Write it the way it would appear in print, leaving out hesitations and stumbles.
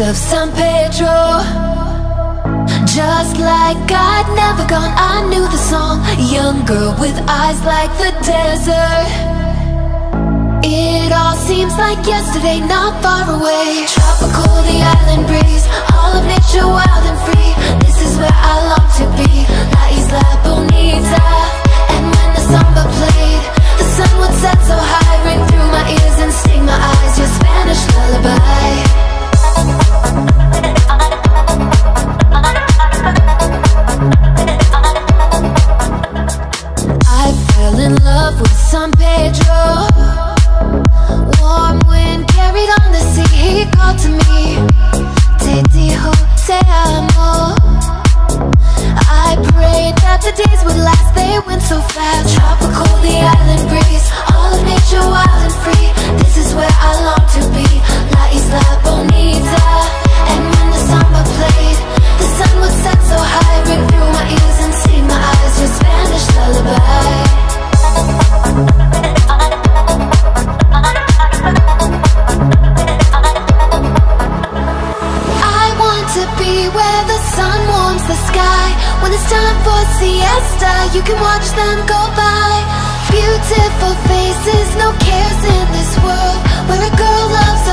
Of San Pedro, just like I'd never gone. I knew the song, young girl with eyes like the desert. It all seems like yesterday, not far away. Tropical, the island breeze, all of nature wild and free. This is where I long to be, La Isla Bonita. And when the samba played, the sun would set so high, ring through my ears and sting my eyes, your Spanish lullaby. I fell in love with San Pedro. Warm wind carried on the sea. He called to me, te dijo te amo. I prayed that the days would last, they went so fast. Tropical, the island breeze, all of nature wild and free. This is where I long to be, La Isla Bonita. And when the samba played, the sun would set so high, ring through my ears and sting my eyes, your Spanish lullaby. Where the sun warms the sky. When it's time for siesta, you can watch them go by. Beautiful faces, no cares in this world, where a girl loves